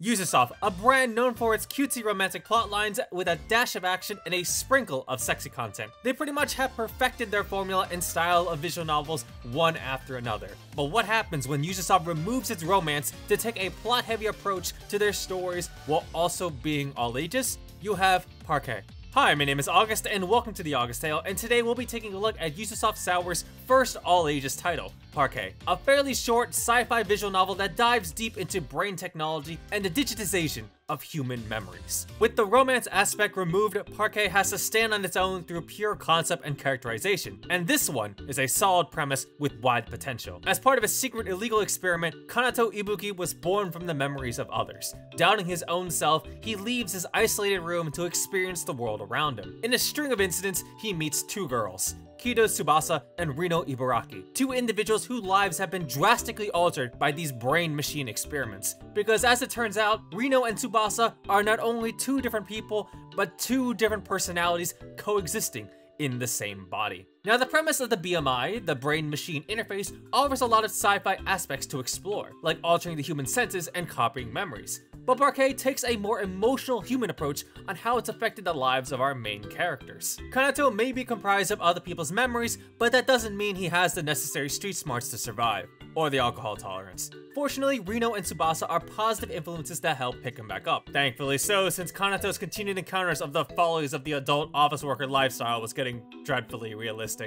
Yuzusoft, a brand known for its cutesy romantic plotlines with a dash of action and a sprinkle of sexy content. They pretty much have perfected their formula and style of visual novels one after another. But what happens when Yuzusoft removes its romance to take a plot-heavy approach to their stories while also being all ages? You have parquet. Hi, my name is August and welcome to TheAugustHail, and today we'll be taking a look at Yuzusoft Sour's first all-ages title, Parquet, a fairly short sci-fi visual novel that dives deep into brain technology and the digitization of human memories. With the romance aspect removed, Parquet has to stand on its own through pure concept and characterization, and this one is a solid premise with wide potential. As part of a secret illegal experiment, Kanato Ibuuki was born from the memories of others. Doubting his own self, he leaves his isolated room to experience the world around him. In a string of incidents, he meets two girls, Kido Tsubasa and Rino Ibaraki, two individuals whose lives have been drastically altered by these brain-machine experiments. Because as it turns out, Rino and Tsubasa are not only two different people, but two different personalities coexisting in the same body. Now, the premise of the BMI, the Brain-Machine Interface, offers a lot of sci-fi aspects to explore, like altering the human senses and copying memories. But Parquet takes a more emotional human approach on how it's affected the lives of our main characters. Kanato may be comprised of other people's memories, but that doesn't mean he has the necessary street smarts to survive, or the alcohol tolerance. Fortunately, Rino and Tsubasa are positive influences that help pick him back up. Thankfully so, since Kanato's continued encounters of the follies of the adult office worker lifestyle was getting dreadfully realistic.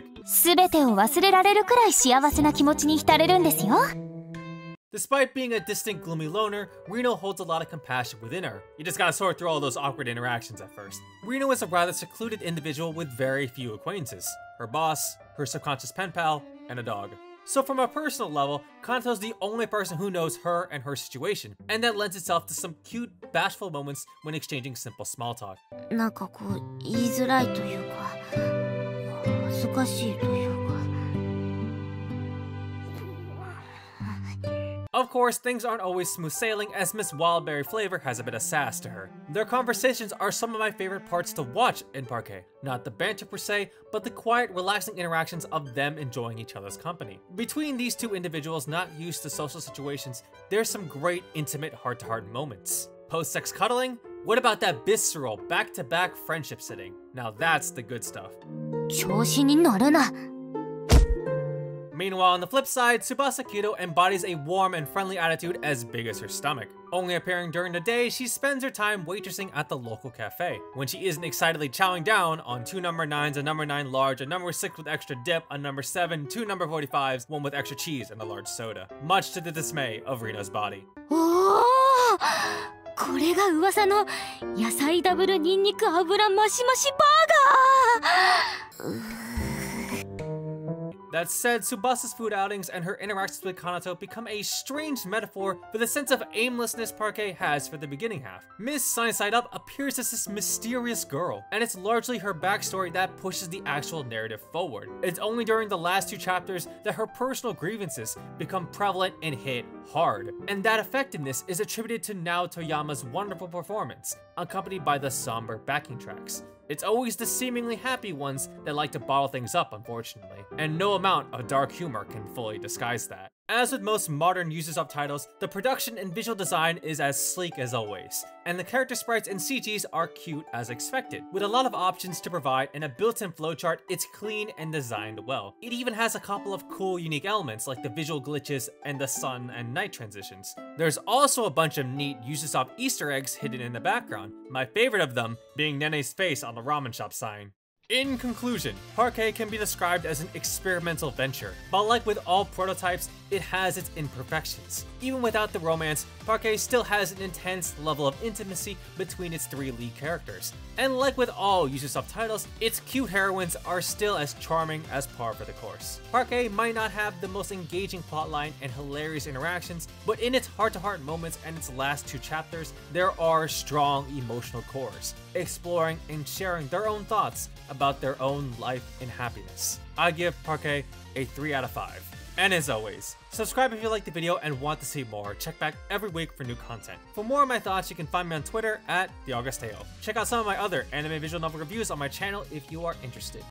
Despite being a distant, gloomy loner, Rino holds a lot of compassion within her. You just gotta sort through all those awkward interactions at first. Rino is a rather secluded individual with very few acquaintances. Her boss, her subconscious pen pal, and a dog. So from a personal level, Kanato's the only person who knows her and her situation, and that lends itself to some cute, bashful moments when exchanging simple small talk. Of course, things aren't always smooth sailing, as Miss Wildberry Flavor has a bit of sass to her. Their conversations are some of my favorite parts to watch in Parquet. Not the banter per se, but the quiet, relaxing interactions of them enjoying each other's company. Between these two individuals not used to social situations, there's some great, intimate, heart-to-heart moments. Post-sex cuddling? What about that visceral, back-to-back friendship sitting? Now that's the good stuff. Meanwhile, on the flip side, Tsubasa Kido embodies a warm and friendly attitude as big as her stomach. Only appearing during the day, she spends her time waitressing at the local cafe. When she isn't excitedly chowing down on 2 number 9s, a number 9 large, a number 6 with extra dip, a number 7, 2 number 45s, one with extra cheese, and a large soda. Much to the dismay of Rino's body. That said, Tsubasa's food outings and her interactions with Kanato become a strange metaphor for the sense of aimlessness Parquet has for the beginning half. Miss Sunnyside Up appears as this mysterious girl, and it's largely her backstory that pushes the actual narrative forward. It's only during the last 2 chapters that her personal grievances become prevalent and hit hard, and that effectiveness is attributed to Nao Toyama's wonderful performance, accompanied by the somber backing tracks. It's always the seemingly happy ones that like to bottle things up, unfortunately, and no amount of dark humor can fully disguise that. As with most modern Yuzusoft titles, the production and visual design is as sleek as always, and the character sprites and CGs are cute as expected. With a lot of options to provide and a built-in flowchart, it's clean and designed well. It even has a couple of cool, unique elements like the visual glitches and the sun and night transitions. There's also a bunch of neat Yuzusoft Easter eggs hidden in the background, my favorite of them being Nene's face on the ramen shop sign. In conclusion, Parquet can be described as an experimental venture, but like with all prototypes, it has its imperfections. Even without the romance, Parquet still has an intense level of intimacy between its 3 lead characters. And like with all Yuzusoft titles, its cute heroines are still as charming as par for the course. Parquet might not have the most engaging plotline and hilarious interactions, but in its heart-to-heart moments and its last 2 chapters, there are strong emotional cores, exploring and sharing their own thoughts about their own life and happiness. I give Parquet a 3 out of 5. And as always, subscribe if you liked the video and want to see more. Check back every week for new content. For more of my thoughts, you can find me on Twitter at TheAugustHail. Check out some of my other anime visual novel reviews on my channel if you are interested.